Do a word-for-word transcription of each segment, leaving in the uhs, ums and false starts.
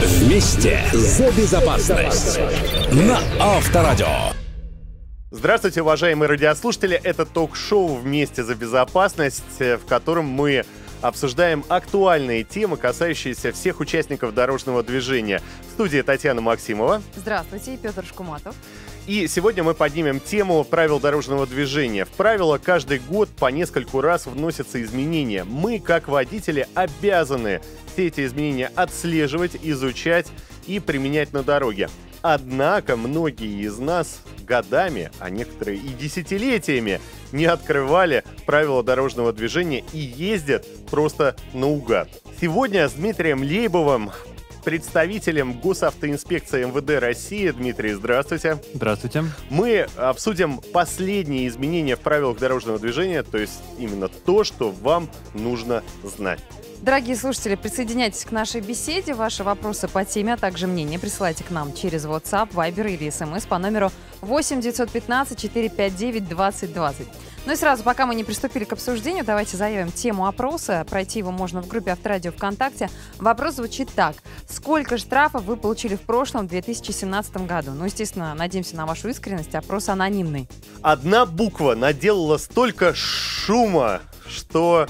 Вместе за безопасность на Авторадио. Здравствуйте, уважаемые радиослушатели. Это ток-шоу «Вместе за безопасность», в котором мы обсуждаем актуальные темы, касающиеся всех участников дорожного движения. В студии Татьяна Максимова. Здравствуйте, Петр Шкуматов. И сегодня мы поднимем тему правил дорожного движения. В правила каждый год по нескольку раз вносятся изменения. Мы, как водители, обязаны все эти изменения отслеживать, изучать и применять на дороге. Однако многие из нас годами, а некоторые и десятилетиями не открывали правила дорожного движения и ездят просто наугад. Сегодня с Дмитрием Лейбовым, представителем Госавтоинспекции МВД России. Дмитрий, здравствуйте. Здравствуйте. Мы обсудим последние изменения в правилах дорожного движения, то есть именно то, что вам нужно знать. Дорогие слушатели, присоединяйтесь к нашей беседе. Ваши вопросы по теме, а также мнения присылайте к нам через WhatsApp, Viber или эс эм эс по номеру восемь девятьсот пятнадцать четыреста пятьдесят девять двадцать двадцать. Ну и сразу, пока мы не приступили к обсуждению, давайте заявим тему опроса. Пройти его можно в группе Авторадио ВКонтакте. Вопрос звучит так. Сколько штрафов вы получили в прошлом две тысячи семнадцатом году? Ну, естественно, надеемся на вашу искренность. Опрос анонимный. Одна буква наделала столько шума, что...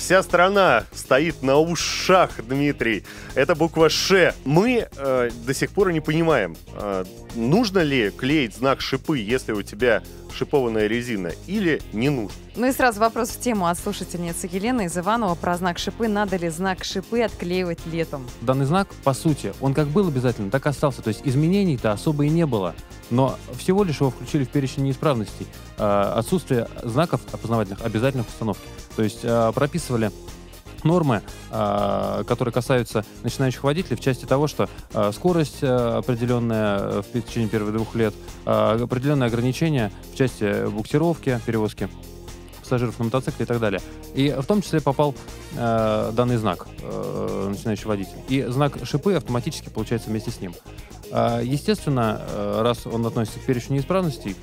Вся страна стоит на ушах, Дмитрий. Это буква «Ш». Мы э, до сих пор не понимаем, э, нужно ли клеить знак «шипы», если у тебя шипованная резина, или не нужно. Ну и сразу вопрос в тему от слушательницы Елены из Иванова про знак «шипы». Надо ли знак «шипы» отклеивать летом? Данный знак, по сути, он как был обязательно, так и остался. То есть изменений-то особо и не было. Но всего лишь его включили в перечень неисправностей. Э, отсутствие знаков опознавательных обязательных установки. То есть э, прописывали нормы, э, которые касаются начинающих водителей в части того, что э, скорость э, определенная в течение первых двух лет, э, определенные ограничения в части буксировки, перевозки пассажиров на мотоцикле и так далее. И в том числе попал э, данный знак э, начинающий водитель. И знак «шипы» автоматически получается вместе с ним. Естественно, раз он относится к перечню неисправностей,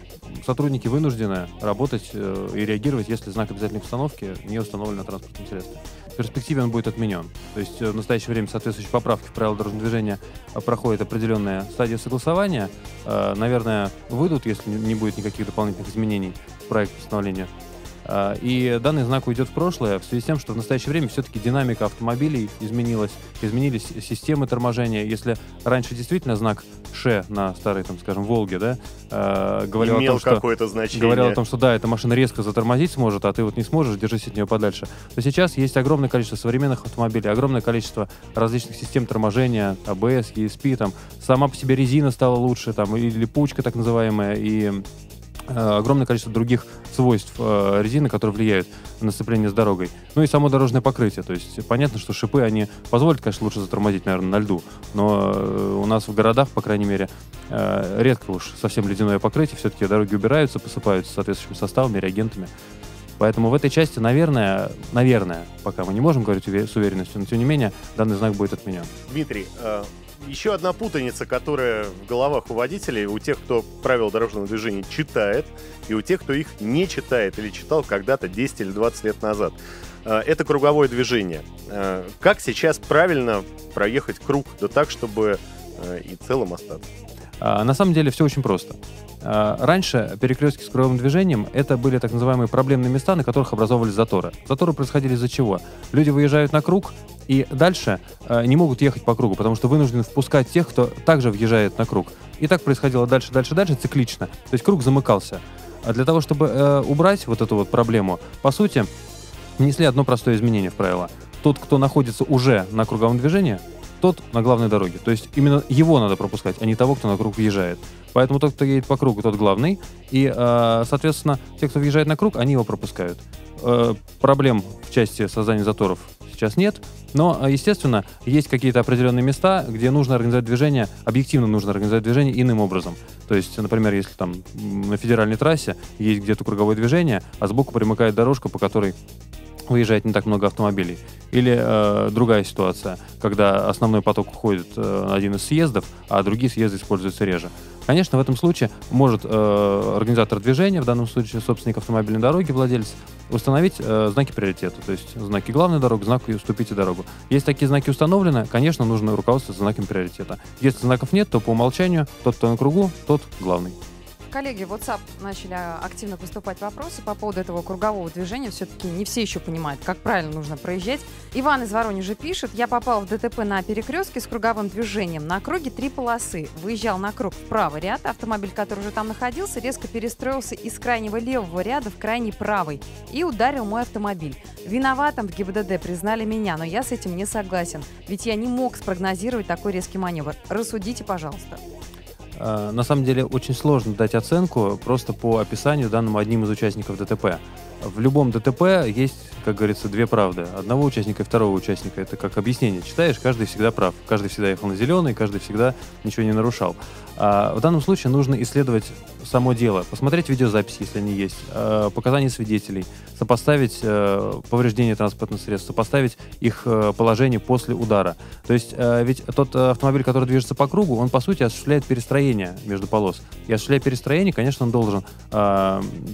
сотрудники вынуждены работать и реагировать, если знак обязательной установки не установлен на транспортном средстве. В перспективе он будет отменен. То есть в настоящее время соответствующие поправки в правила дорожного движения проходят определенные стадии согласования. Наверное, выйдут, если не будет никаких дополнительных изменений в проекте постановления. И данный знак уйдет в прошлое в связи с тем, что в настоящее время все-таки динамика автомобилей изменилась, изменились системы торможения. Если раньше действительно знак «Ш» на старой, там, скажем, «Волге», да, э, говорил, имел о том, какое-то значение. говорил о том, что да, эта машина резко затормозить сможет, а ты вот не сможешь, держись от нее подальше, то сейчас есть огромное количество современных автомобилей, огромное количество различных систем торможения, АБС, и эс пи, там, сама по себе резина стала лучше, там, или пучка так называемая, и... огромное количество других свойств э, резины, которые влияют на сцепление с дорогой. Ну и само дорожное покрытие. То есть понятно, что шипы, они позволят, конечно, лучше затормозить, наверное, на льду. Но э, у нас в городах, по крайней мере, э, редко уж совсем ледяное покрытие. Все-таки дороги убираются, посыпаются соответствующими составами, реагентами. Поэтому в этой части, наверное, наверное, пока мы не можем говорить с уверенностью, но тем не менее, данный знак будет отменен. Дмитрий, э... еще одна путаница, которая в головах у водителей, у тех, кто правила дорожного движения читает, и у тех, кто их не читает или читал когда-то десять или двадцать лет назад. Это круговое движение. Как сейчас правильно проехать круг, да так, чтобы и целым остаться? На самом деле все очень просто. Раньше перекрестки с круговым движением — это были так называемые проблемные места, на которых образовывались заторы. Заторы происходили из-за чего? Люди выезжают на круг и дальше э, не могут ехать по кругу, потому что вынуждены впускать тех, кто также въезжает на круг. И так происходило дальше, дальше, дальше, циклично. То есть круг замыкался. А для того, чтобы э, убрать вот эту вот проблему, по сути, внесли одно простое изменение в правила. Тот, кто находится уже на круговом движении, тот на главной дороге. То есть именно его надо пропускать, а не того, кто на круг въезжает. Поэтому тот, кто едет по кругу, тот главный. И, э, соответственно, те, кто въезжает на круг, они его пропускают. Э, проблем в части создания заторов сейчас нет, но, естественно, есть какие-то определенные места, где нужно организовать движение, объективно нужно организовать движение иным образом. То есть, например, если там на федеральной трассе есть где-то круговое движение, а сбоку примыкает дорожка, по которой выезжает не так много автомобилей. Или э, другая ситуация, когда основной поток уходит э, на один из съездов, а другие съезды используются реже. Конечно, в этом случае может э, организатор движения, в данном случае собственник автомобильной дороги, владелец, установить э, знаки приоритета, то есть знаки главной дороги, знаки «уступите дорогу». Если такие знаки установлены, конечно, нужно руководствоваться знаком приоритета. Если знаков нет, то по умолчанию тот, кто на кругу, тот главный. Коллеги, в WhatsApp начали активно поступать вопросы по поводу этого кругового движения. Все-таки не все еще понимают, как правильно нужно проезжать. Иван из Воронежа пишет: я попал в ДТП на перекрестке с круговым движением. На круге три полосы. Выезжал на круг в правый ряд. Автомобиль, который уже там находился, резко перестроился из крайнего левого ряда в крайний правый и ударил мой автомобиль. Виноватым в ГИБДД признали меня, но я с этим не согласен. Ведь я не мог спрогнозировать такой резкий маневр. Рассудите, пожалуйста. На самом деле очень сложно дать оценку просто по описанию данному одним из участников ДТП. В любом ДТП есть, как говорится, две правды. Одного участника и второго участника. Это как объяснение. Читаешь, каждый всегда прав. Каждый всегда ехал на зеленый, каждый всегда ничего не нарушал. А в данном случае нужно исследовать само дело, посмотреть видеозаписи, если они есть, показания свидетелей, сопоставить повреждения транспортных средств, сопоставить их положение после удара. То есть ведь тот автомобиль, который движется по кругу, он, по сути, осуществляет перестроение между полос. И осуществляя перестроение, конечно, он должен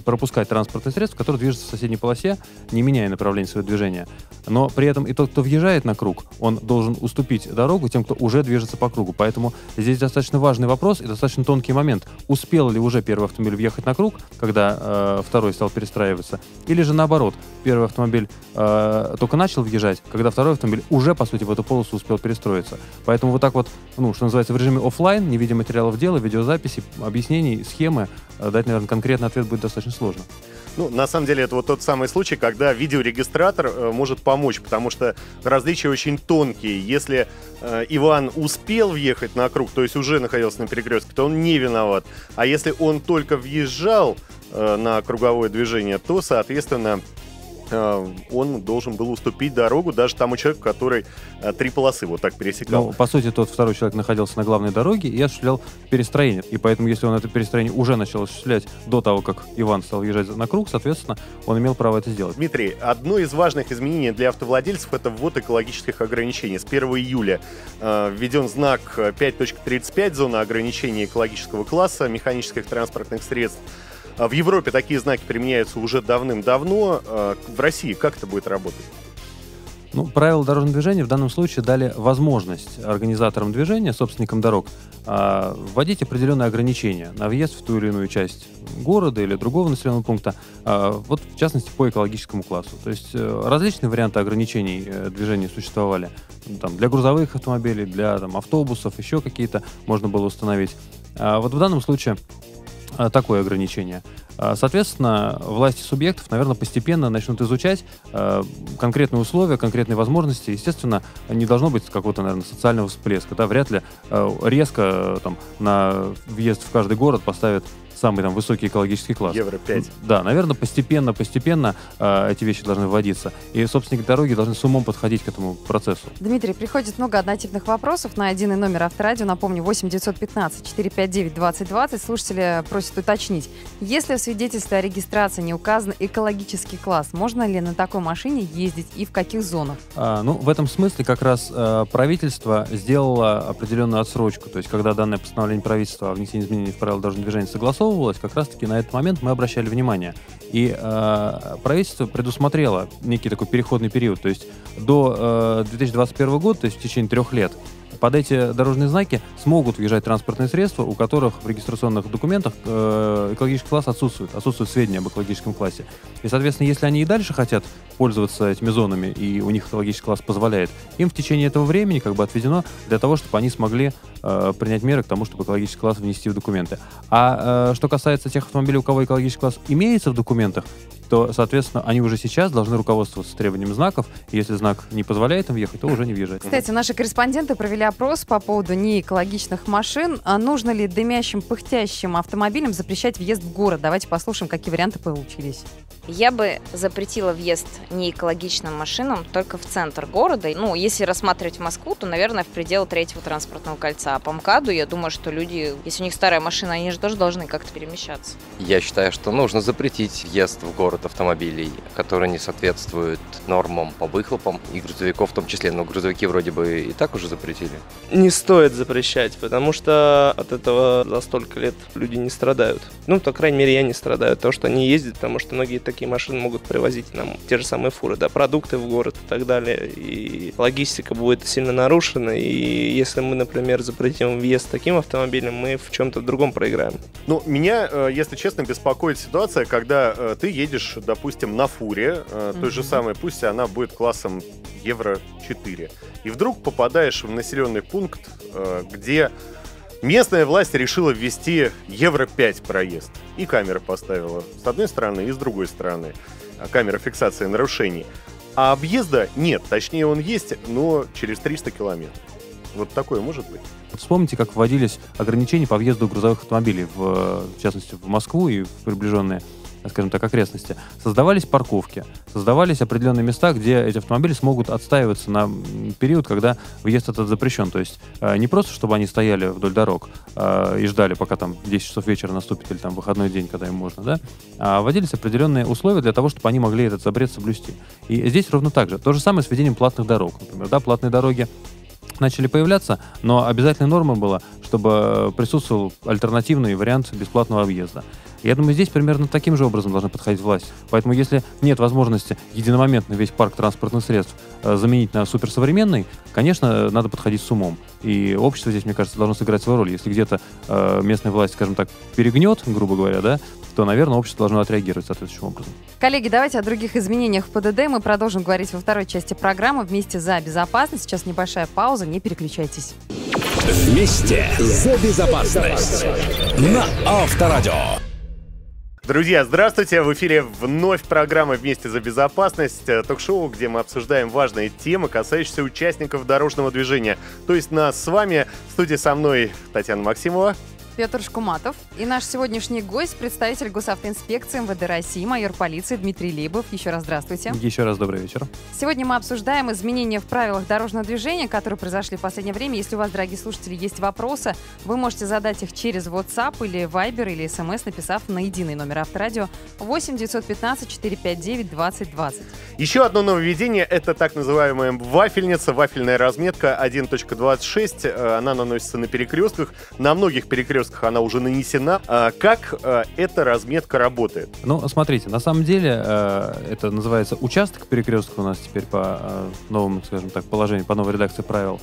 пропускать транспортные средства, которые движутся в соседней полосе, не меняя направление своего движения. Но при этом и тот, кто въезжает на круг, он должен уступить дорогу тем, кто уже движется по кругу. Поэтому здесь достаточно важный вопрос и достаточно тонкий момент. Успел ли уже первый автомобиль въехать на круг, когда э, второй стал перестраиваться, или же наоборот, первый автомобиль э, только начал въезжать, когда второй автомобиль уже, по сути, в эту полосу успел перестроиться. Поэтому вот так вот, ну, что называется, в режиме офлайн, не видя материалов дела, видеозаписи, объяснений, схемы, э, дать, наверное, конкретный ответ будет достаточно сложно. Ну, на самом деле, это вот тот самый случай, когда видеорегистратор э, может помочь, потому что различия очень тонкие. Если э, Иван успел въехать на круг, то есть уже находился на перекрестке, то он не виноват. А если он только въезжал э, на круговое движение, то, соответственно, он должен был уступить дорогу даже тому человеку, который три полосы вот так пересекал. Ну, по сути, тот второй человек находился на главной дороге и осуществлял перестроение. И поэтому, если он это перестроение уже начал осуществлять до того, как Иван стал въезжать на круг, соответственно, он имел право это сделать. Дмитрий, одно из важных изменений для автовладельцев — это ввод экологических ограничений. С первого июля введен знак пять точка тридцать пять, зона ограничения экологического класса механических транспортных средств. В Европе такие знаки применяются уже давным-давно. В России как это будет работать? Ну, правила дорожного движения в данном случае дали возможность организаторам движения, собственникам дорог, вводить определенные ограничения на въезд в ту или иную часть города или другого населенного пункта, вот в частности по экологическому классу. То есть различные варианты ограничений движения существовали. Там, для грузовых автомобилей, для там, автобусов, еще какие-то можно было установить. А вот в данном случае такое ограничение. Соответственно, власти субъектов, наверное, постепенно начнут изучать конкретные условия, конкретные возможности. Естественно, не должно быть какого-то, наверное, социального всплеска. Да? Вряд ли резко там, на въезд в каждый город поставят самый там высокий экологический класс. евро пять. Да, наверное, постепенно, постепенно э, эти вещи должны вводиться. И собственники дороги должны с умом подходить к этому процессу. Дмитрий, приходит много однотипных вопросов на единый номер Авторадио. Напомню, восемь девятьсот пятнадцать четыреста пятьдесят девять двадцать двадцать. Слушатели просят уточнить. Если в свидетельстве о регистрации не указан экологический класс, можно ли на такой машине ездить и в каких зонах? А, ну, в этом смысле как раз э, правительство сделало определенную отсрочку. То есть, когда данное постановление правительства о внесении изменений в правила дорожного движения согласовано, как раз-таки на этот момент мы обращали внимание. И э, правительство предусмотрело некий такой переходный период, то есть до э, две тысячи двадцать первого года, то есть в течение трех лет, под эти дорожные знаки смогут въезжать транспортные средства, у которых в регистрационных документах э, экологический класс отсутствует, отсутствуют сведения об экологическом классе. И, соответственно, если они и дальше хотят пользоваться этими зонами, и у них экологический класс позволяет, им в течение этого времени как бы отведено для того, чтобы они смогли э, принять меры к тому, чтобы экологический класс внести в документы. А э, что касается тех автомобилей, у кого экологический класс имеется в документах, то, соответственно, они уже сейчас должны руководствоваться требованием знаков. Если знак не позволяет им въехать, то уже не въезжать. Кстати, наши корреспонденты провели опрос по поводу неэкологичных машин. А нужно ли дымящим, пыхтящим автомобилям запрещать въезд в город? Давайте послушаем, какие варианты получились. Я бы запретила въезд неэкологичным машинам только в центр города. Ну, если рассматривать Москву, то, наверное, в пределы третьего транспортного кольца. А по МКАДу, я думаю, что люди, если у них старая машина, они же тоже должны как-то перемещаться. Я считаю, что нужно запретить въезд в город. город автомобилей, которые не соответствуют нормам по выхлопам и грузовиков в том числе. Но грузовики вроде бы и так уже запретили. Не стоит запрещать, потому что от этого за столько лет люди не страдают. Ну, по крайней мере, я не страдаю от того, что они ездят, потому что многие такие машины могут привозить нам те же самые фуры, да, продукты в город и так далее. И логистика будет сильно нарушена. И если мы, например, запретим въезд таким автомобилем, мы в чем-то другом проиграем. Ну, меня, если честно, беспокоит ситуация, когда ты едешь, допустим, на фуре, mm-hmm. той же самой, пусть она будет классом евро четыре, и вдруг попадаешь в населенный пункт, где местная власть решила ввести евро пять проезд и камеры поставила с одной стороны и с другой стороны, камера фиксации нарушений, а объезда нет, точнее он есть, но через триста километров. Вот такое может быть. Вот вспомните, как вводились ограничения по въезду грузовых автомобилей, в, в частности, в Москву и в приближенные, скажем так, окрестности. Создавались парковки, создавались определенные места, где эти автомобили смогут отстаиваться на период, когда въезд этот запрещен. То есть не просто, чтобы они стояли вдоль дорог и ждали, пока там десять часов вечера наступит или там выходной день, когда им можно, да, а вводились определенные условия для того, чтобы они могли этот запрет соблюсти. И здесь ровно так же. То же самое с введением платных дорог. Например, да, платные дороги начали появляться, но обязательной нормой было, чтобы присутствовал альтернативный вариант бесплатного объезда. Я думаю, здесь примерно таким же образом должна подходить власть. Поэтому если нет возможности единомоментно весь парк транспортных средств заменить на суперсовременный, конечно, надо подходить с умом. И общество здесь, мне кажется, должно сыграть свою роль. Если где-то местная власть, скажем так, перегнет, грубо говоря, да, то, наверное, общество должно отреагировать соответствующим образом. Коллеги, давайте о других изменениях в ПДД мы продолжим говорить во второй части программы «Вместе за безопасность». Сейчас небольшая пауза, не переключайтесь. «Вместе за безопасность» на Авторадио. Друзья, здравствуйте! В эфире вновь программа «Вместе за безопасность», ток-шоу, где мы обсуждаем важные темы, касающиеся участников дорожного движения. То есть нас с вами. В студии со мной Татьяна Максимова, Петр Шкуматов. И наш сегодняшний гость — представитель Госавтоинспекции МВД России, майор полиции Дмитрий Лейбов. Еще раз здравствуйте. Еще раз добрый вечер. Сегодня мы обсуждаем изменения в правилах дорожного движения, которые произошли в последнее время. Если у вас, дорогие слушатели, есть вопросы, вы можете задать их через WhatsApp или Viber или эс эм эс, написав на единый номер Авторадио восемь девятьсот пятнадцать четыреста пятьдесят девять двадцать двадцать. Еще одно нововведение — это так называемая вафельница, вафельная разметка один точка двадцать шесть. Она наносится на перекрестках, на многих перекрестках она уже нанесена. Как эта разметка работает? Ну, смотрите, на самом деле это называется участок перекрестка у нас теперь по новому, скажем так, положению, по новой редакции правил.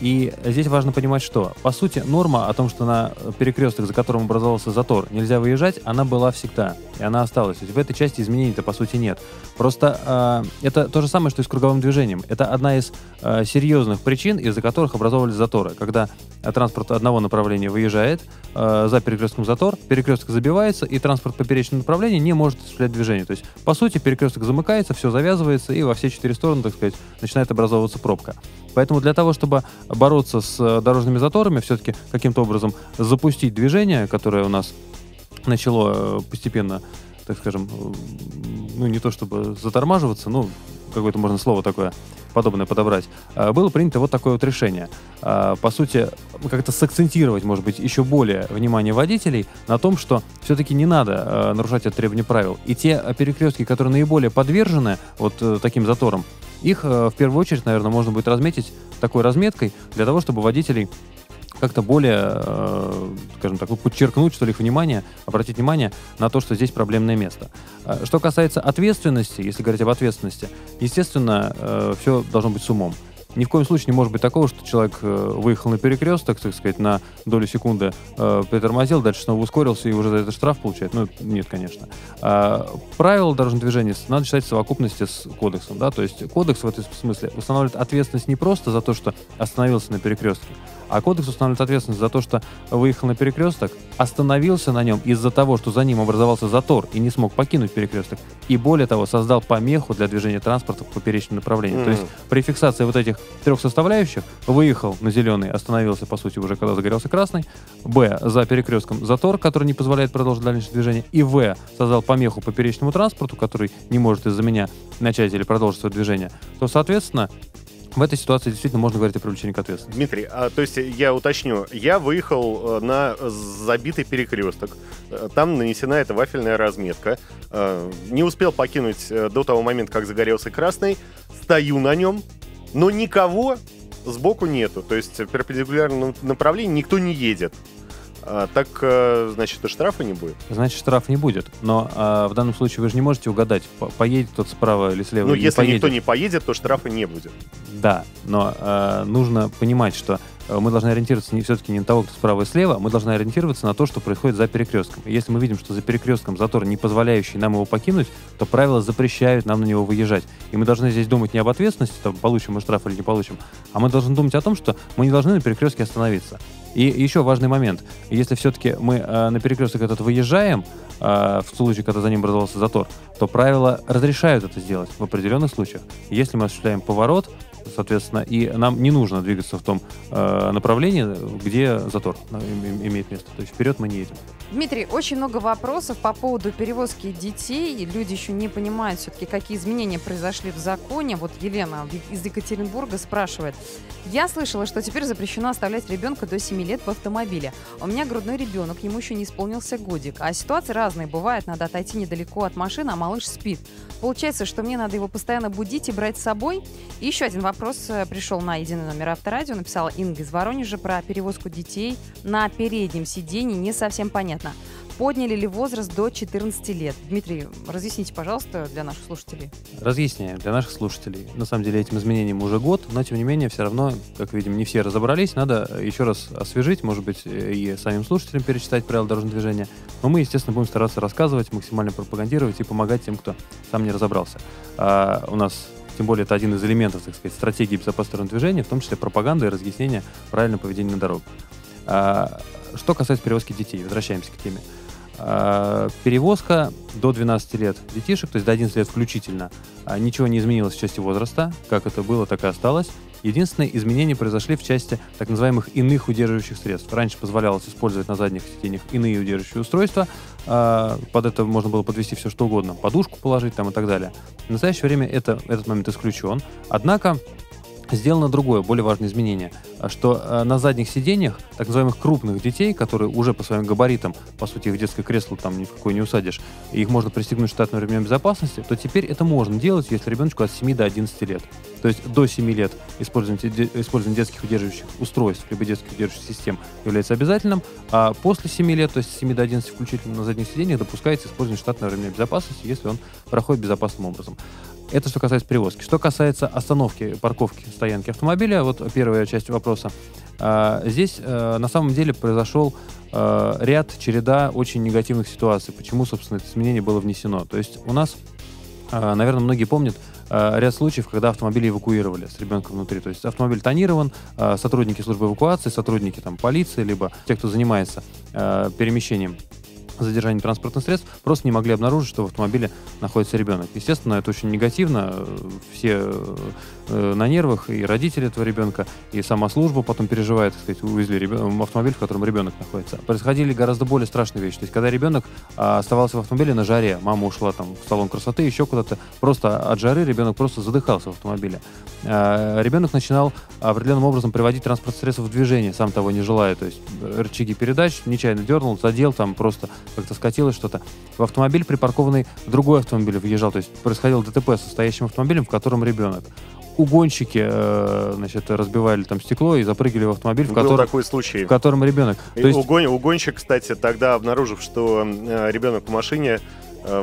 И здесь важно понимать, что, по сути, норма о том, что на перекрестках, за которым образовался затор, нельзя выезжать, она была всегда, и она осталась. То есть в этой части изменений-то, по сути, нет. Просто э, это то же самое, что и с круговым движением. Это одна из э, серьезных причин, из-за которых образовывались заторы. Когда транспорт одного направления выезжает, э, за перекрестком затор, перекресток забивается, и транспорт поперечного направления не может осуществлять движение. То есть, по сути, перекресток замыкается, все завязывается, и во все четыре стороны, так сказать, начинает образовываться пробка. Поэтому для того, чтобы чтобы бороться с дорожными заторами, все-таки каким-то образом запустить движение, которое у нас начало постепенно, так скажем, ну не то чтобы затормаживаться, ну какое-то можно слово такое подобное подобрать, было принято вот такое вот решение. По сути, как-то сакцентировать, может быть, еще более внимание водителей на том, что все-таки не надо нарушать это требование правил. И те перекрестки, которые наиболее подвержены вот таким заторам, их в первую очередь, наверное, можно будет разметить такой разметкой для того, чтобы водителей как-то более, скажем так, подчеркнуть, что ли, их внимание, обратить внимание на то, что здесь проблемное место. Что касается ответственности, если говорить об ответственности, естественно, все должно быть с умом. Ни в коем случае не может быть такого, что человек выехал на перекресток, так сказать, на долю секунды э, притормозил, дальше снова ускорился и уже за это штраф получает. Ну, нет, конечно. А правила дорожного движения надо считать в совокупности с кодексом, да, то есть кодекс в этом смысле устанавливает ответственность не просто за то, что остановился на перекрестке, а кодекс устанавливает ответственность за то, что выехал на перекресток, остановился на нем из-за того, что за ним образовался затор и не смог покинуть перекресток, и более того, создал помеху для движения транспорта в поперечном направлении. Mm-hmm. То есть при фиксации вот этих трех составляющих: выехал на зеленый, остановился, по сути, уже когда загорелся красный, б, за перекрестком затор, который не позволяет продолжить дальнейшее движение, и в, создал помеху поперечному транспорту, который не может из-за меня начать или продолжить свое движение, то, соответственно, в этой ситуации действительно можно говорить о привлечении к ответственности. Дмитрий, а, то есть я уточню. Я выехал на забитый перекресток. Там нанесена эта вафельная разметка. Не успел покинуть до того момента, как загорелся красный. Стою на нем, но никого сбоку нету. То есть в перпендикулярном направлении никто не едет. А, так, значит, и штрафа не будет? Значит, штраф не будет. Но а, в данном случае вы же не можете угадать, поедет тот справа или слева. Ну, или если не никто не поедет, то штрафа не будет. Да, но а, нужно понимать, что мы должны ориентироваться не, все-таки не на того, кто справа и слева, мы должны ориентироваться на то, что происходит за перекрестком. И если мы видим, что за перекрестком затор, не позволяющий нам его покинуть, то правила запрещают нам на него выезжать. И мы должны здесь думать не об ответственности, там, получим мы штраф или не получим, а мы должны думать о том, что мы не должны на перекрестке остановиться. И еще важный момент. Если все-таки мы э, на перекресток этот выезжаем, э, в случае, когда за ним образовался затор, то правила разрешают это сделать в определенных случаях. Если мы осуществляем поворот, соответственно, и нам не нужно двигаться в том э, направлении, где затор имеет место. То есть вперед мы не едем. Дмитрий, очень много вопросов по поводу перевозки детей. Люди еще не понимают все-таки, какие изменения произошли в законе. Вот Елена из Екатеринбурга спрашивает. Я слышала, что теперь запрещено оставлять ребенка до семи лет в автомобиле. У меня грудной ребенок, ему еще не исполнился годик. А ситуации разные бывают. Надо отойти недалеко от машины, а малыш спит. Получается, что мне надо его постоянно будить и брать с собой. И еще один вопрос. Вопрос пришел на единый номер Авторадио, написала Инга из Воронежа про перевозку детей на переднем сиденье. Не совсем понятно, подняли ли возраст до четырнадцати лет. Дмитрий, разъясните, пожалуйста, для наших слушателей. Разъясняю для наших слушателей. На самом деле этим изменениям уже год, но тем не менее все равно, как видим, не все разобрались. Надо еще раз освежить, может быть, и самим слушателям перечитать правила дорожного движения. Но мы, естественно, будем стараться рассказывать, максимально пропагандировать и помогать тем, кто сам не разобрался. А у нас... Тем более, это один из элементов, так сказать, стратегии безопасного движения, в том числе пропаганда и разъяснение правильного поведения на дорогах. А, что касается перевозки детей, возвращаемся к теме. А, перевозка до двенадцати лет детишек, то есть до одиннадцати лет включительно, а, ничего не изменилось в части возраста, как это было, так и осталось. Единственное, изменения произошли в части так называемых иных удерживающих средств. Раньше позволялось использовать на задних сиденьях иные удерживающие устройства. Под это можно было подвести все что угодно. Подушку положить там и так далее. В настоящее время это, этот момент исключен. Однако сделано другое, более важное изменение, что на задних сиденьях так называемых крупных детей, которые уже по своим габаритам, по сути, их детское кресло там ни в какое не усадишь, и их можно пристегнуть в штатную ремень безопасности, то теперь это можно делать, если ребеночку от семи до одиннадцати лет. То есть до семи лет использование, использование детских удерживающих устройств либо детских удерживающих систем является обязательным, а после семи лет, то есть с семи до одиннадцати включительно на задних сиденьях, допускается использование штатного ремня безопасности, если он проходит безопасным образом. Это что касается перевозки. Что касается остановки, парковки, стоянки автомобиля, вот первая часть вопроса. Здесь на самом деле произошел ряд, череда очень негативных ситуаций. Почему, собственно, это изменение было внесено? То есть у нас, наверное, многие помнят ряд случаев, когда автомобили эвакуировали с ребенком внутри. То есть автомобиль тонирован, сотрудники службы эвакуации, сотрудники там, полиции, либо те, кто занимается перемещением, задержание транспортных средств, просто не могли обнаружить, что в автомобиле находится ребенок. Естественно, это очень негативно. Все на нервах, и родители этого ребенка, и сама служба потом переживает, так сказать, увезли ребен... автомобиль, в котором ребенок находится. Происходили гораздо более страшные вещи. То есть, когда ребенок оставался в автомобиле на жаре, мама ушла там в салон красоты, еще куда-то, просто от жары ребенок просто задыхался в автомобиле. Ребенок начинал определенным образом приводить транспортные средства в движение, сам того не желая. То есть, рычаги передач нечаянно дернул, задел там просто... как-то скатилось что-то. В автомобиль, припаркованный другой автомобиль, въезжал. То есть происходило ДТП с настоящим автомобилем, в котором ребенок. Угонщики, значит, разбивали там стекло и запрыгивали в автомобиль, в котором, такой случай. В котором ребенок. То есть... Угон... Угонщик, кстати, тогда, обнаружив, что ребенок в машине,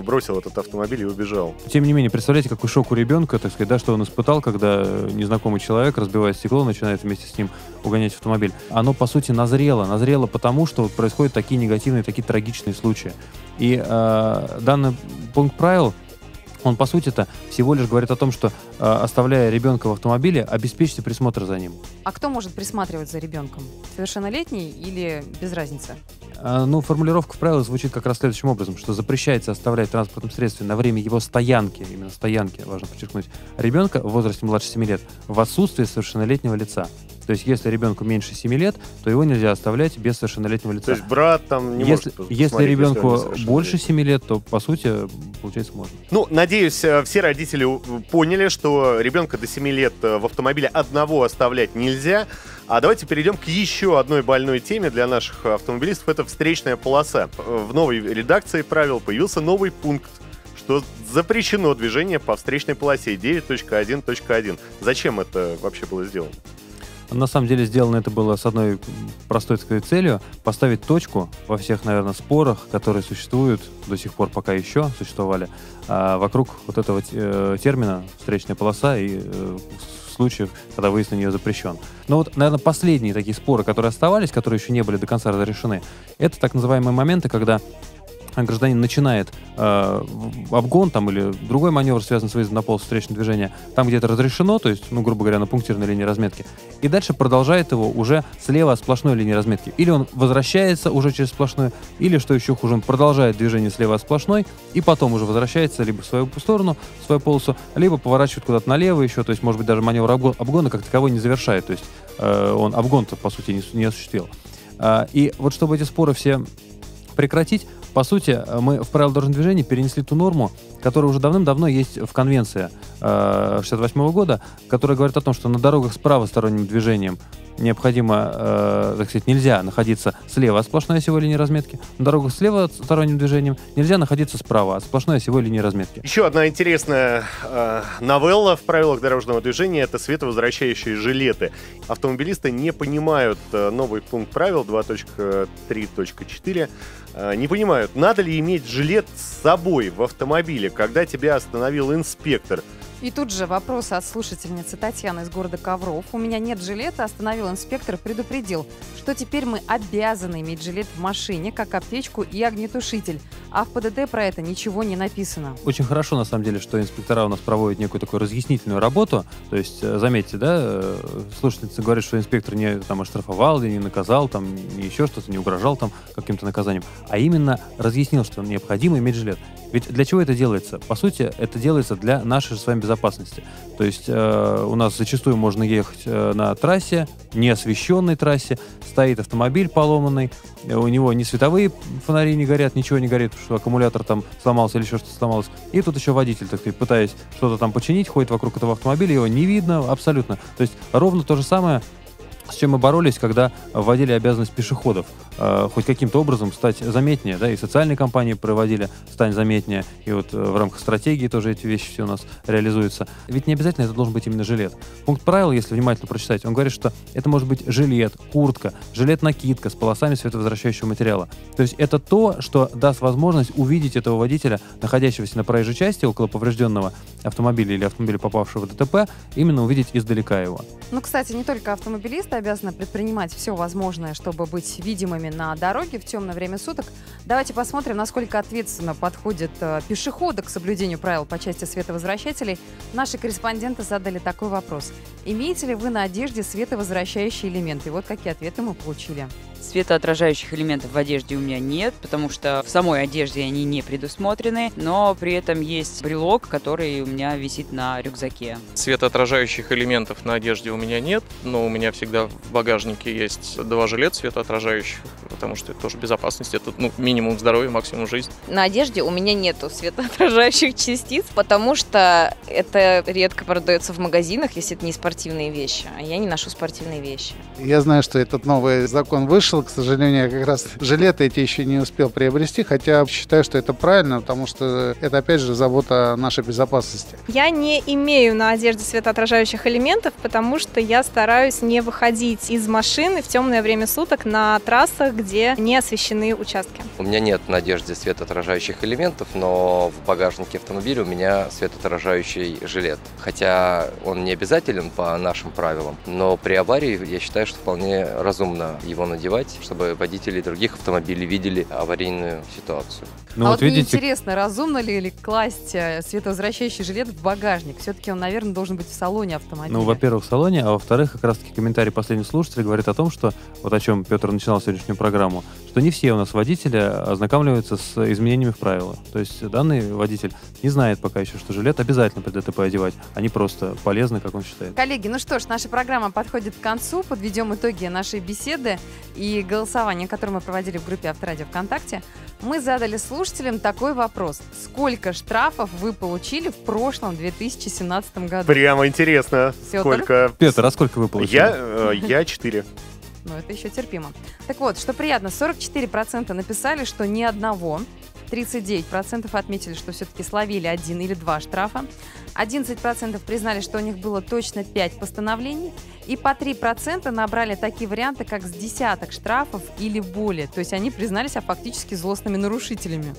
бросил этот автомобиль и убежал. Тем не менее, представляете, какой шок у ребенка, так сказать, да, что он испытал, когда незнакомый человек разбивает стекло, начинает вместе с ним угонять автомобиль. Оно, по сути, назрело. Назрело потому, что происходят такие негативные, такие трагичные случаи. И э, данный пункт правил, он, по сути-то, всего лишь говорит о том, что, э, оставляя ребенка в автомобиле, обеспечьте присмотр за ним. А кто может присматривать за ребенком? Совершеннолетний или без разницы? Ну, формулировка в правилах звучит как раз следующим образом, что запрещается оставлять в транспортном средстве на время его стоянки, именно стоянки, важно подчеркнуть, ребенка в возрасте младше семи лет в отсутствии совершеннолетнего лица. То есть, если ребенку меньше семи лет, то его нельзя оставлять без совершеннолетнего лица. То есть, брат там не если, может Если ребенку если больше семи лет, то, по сути, получается, можно. Ну, надеюсь, все родители поняли, что ребенка до семи лет в автомобиле одного оставлять нельзя. А давайте перейдем к еще одной больной теме для наших автомобилистов. Это встречная полоса. В новой редакции правил появился новый пункт, что запрещено движение по встречной полосе девять точка один точка один. Зачем это вообще было сделано? На самом деле сделано это было с одной простой такой целью – поставить точку во всех, наверное, спорах, которые существуют до сих пор, пока еще существовали, вокруг вот этого термина «встречная полоса» и случаев, когда выезд на нее запрещен. Но вот, наверное, последние такие споры, которые оставались, которые еще не были до конца разрешены, это так называемые моменты, когда гражданин начинает э, обгон там, или другой маневр, связанный с выездом на полосу встречного движения, там, где это разрешено, то есть, ну, грубо говоря, на пунктирной линии разметки, и дальше продолжает его уже слева от сплошной линии разметки. Или он возвращается уже через сплошную, или, что еще хуже, он продолжает движение слева от сплошной, и потом уже возвращается либо в свою сторону, в свою полосу, либо поворачивает куда-то налево еще, то есть, может быть, даже маневр обгон, обгона как таковой не завершает, то есть э, он обгон-то, по сути, не, не осуществил. Э, и вот чтобы эти споры все прекратить, по сути, мы в правила дорожного движения перенесли ту норму, которая уже давным-давно есть в конвенции шестьдесят восьмого года, которая говорит о том, что на дорогах с правосторонним движением необходимо, э, так сказать, нельзя находиться слева от сплошной осевой линии разметки. На дорогах слева от сторонним движением нельзя находиться справа от сплошной осевой линии разметки. Еще одна интересная э, новелла в правилах дорожного движения – это световозвращающие жилеты. Автомобилисты не понимают э, новый пункт правил два точка три точка четыре, э, не понимают, надо ли иметь жилет с собой в автомобиле, когда тебя остановил инспектор. И тут же вопрос от слушательницы Татьяны из города Ковров. У меня нет жилета, остановил инспектор, предупредил, что теперь мы обязаны иметь жилет в машине, как аптечку и огнетушитель. А в ПДД про это ничего не написано. Очень хорошо, на самом деле, что инспектора у нас проводят некую такую разъяснительную работу. То есть, заметьте, да, слушательница говорит, что инспектор не там оштрафовал, не наказал, там, не еще что-то, не угрожал там каким-то наказанием, а именно разъяснил, что необходимо иметь жилет. Ведь для чего это делается? По сути, это делается для нашей с вами безопасности. Безопасности. То есть э, у нас зачастую можно ехать э, на трассе, неосвещенной трассе, стоит автомобиль поломанный, э, у него ни световые фонари не горят, ничего не горит, потому что аккумулятор там сломался или еще что-то сломалось. И тут еще водитель, так сказать, пытаясь что-то там починить, ходит вокруг этого автомобиля, его не видно абсолютно. То есть ровно то же самое, с чем мы боролись, когда вводили обязанность пешеходов э, хоть каким-то образом стать заметнее, да, и социальные кампании проводили «Стань заметнее», и вот э, в рамках стратегии тоже эти вещи все у нас реализуются. Ведь не обязательно это должен быть именно жилет. Пункт правил, если внимательно прочитать, он говорит, что это может быть жилет, куртка, жилет-накидка с полосами световозвращающего материала. То есть это то, что даст возможность увидеть этого водителя, находящегося на проезжей части около поврежденного автомобиля или автомобиля, попавшего в ДТП, именно увидеть издалека его. Ну, кстати, не только автомобилисты обязаны предпринимать все возможное, чтобы быть видимыми на дороге в темное время суток. Давайте посмотрим, насколько ответственно подходят э, пешеходы к соблюдению правил по части световозвращателей. Наши корреспонденты задали такой вопрос. Имеете ли вы на одежде световозвращающие элементы? И вот какие ответы мы получили. Светоотражающих элементов в одежде у меня нет, потому что в самой одежде они не предусмотрены, но при этом есть брелок, который у меня висит на рюкзаке. Светоотражающих элементов на одежде у меня нет, но у меня всегда в багажнике есть два жилета светоотражающих, потому что это тоже безопасность, это, ну, минимум здоровья, максимум жизни. На одежде у меня нету светоотражающих частиц, потому что это редко продается в магазинах, если это не спортивные вещи, а я не ношу спортивные вещи. Я знаю, что этот новый закон вышел. К сожалению, я как раз жилеты эти еще не успел приобрести, хотя считаю, что это правильно, потому что это, опять же, забота о нашей безопасности. Я не имею на одежде светоотражающих элементов, потому что я стараюсь не выходить из машины в темное время суток на трассах, где не освещены участки. У меня нет на одежде светоотражающих элементов, но в багажнике автомобиля у меня светоотражающий жилет. Хотя он не обязателен по нашим правилам, но при аварии я считаю, что вполне разумно его надевать, чтобы водители других автомобилей видели аварийную ситуацию. Ну, а вот, вот видите... мне интересно, разумно ли, ли класть световозвращающий жилет в багажник? Все-таки он, наверное, должен быть в салоне автомобиля. Ну, во-первых, в салоне, а во-вторых, как раз-таки комментарий последнего слушателя говорит о том, что, вот о чем Петр начинал сегодняшнюю программу, что не все у нас водители ознакомливаются с изменениями в правилах. То есть данный водитель не знает пока еще, что жилет обязательно при ДТП одевать, а не просто полезно, как он считает. Коллеги, ну что ж, наша программа подходит к концу. Подведем итоги нашей беседы и голосования, которое мы проводили в группе Авторадио ВКонтакте. Мы задали слушателям такой вопрос. Сколько штрафов вы получили в прошлом две тысячи семнадцатом году? Прямо интересно. Все сколько... Петр, а сколько вы получили? Я, э, я четыре. Ну, это еще терпимо. Так вот, что приятно, сорок четыре процента написали, что ни одного. тридцать девять процентов отметили, что все-таки словили один или два штрафа. одиннадцать процентов признали, что у них было точно пять постановлений. И по три процента набрали такие варианты, как с десяток штрафов или более. То есть они признались а фактически злостными нарушителями.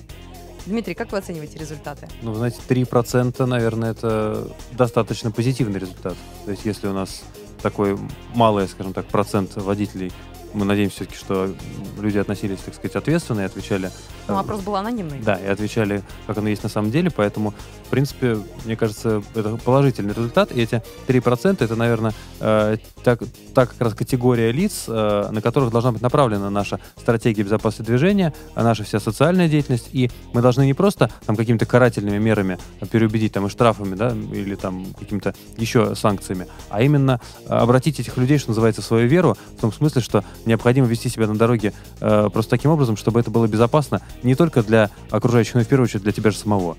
Дмитрий, как вы оцениваете результаты? Ну, знаете, три процента, наверное, это достаточно позитивный результат. То есть если у нас такой малый, скажем так, процент водителей, мы надеемся все-таки, что люди относились, так сказать, ответственно и отвечали... Ну, вопрос был анонимный. Да, и отвечали, как оно есть на самом деле, поэтому, в принципе, мне кажется, это положительный результат, и эти три процента это, наверное, э, так, так как раз категория лиц, э, на которых должна быть направлена наша стратегия безопасности движения, наша вся социальная деятельность, и мы должны не просто там какими-то карательными мерами переубедить, там, и штрафами, да, или там какими-то еще санкциями, а именно обратить этих людей, что называется, в свою веру, в том смысле, что необходимо вести себя на дороге э, просто таким образом, чтобы это было безопасно не только для окружающих, но и в первую очередь для тебя же самого.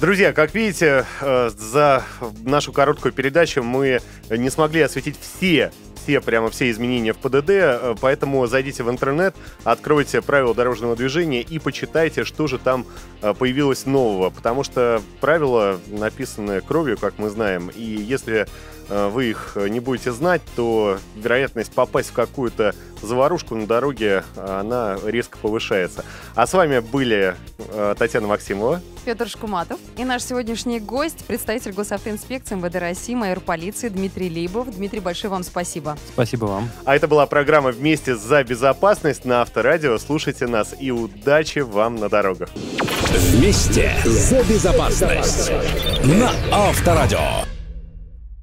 Друзья, как видите, э, за нашу короткую передачу мы не смогли осветить все, все, прямо все изменения в ПДД, поэтому зайдите в интернет, откройте правила дорожного движения и почитайте, что же там появилось нового, потому что правила написаны кровью, как мы знаем, и если вы их не будете знать, то вероятность попасть в какую-то заварушку на дороге, она резко повышается. А с вами были Татьяна Максимова, Петр Шкуматов и наш сегодняшний гость, представитель Госавтоинспекции МВД России, майор полиции Дмитрий Лейбов. Дмитрий, большое вам спасибо. Спасибо вам. А это была программа «Вместе за безопасность» на Авторадио. Слушайте нас и удачи вам на дорогах. Вместе за безопасность на Авторадио.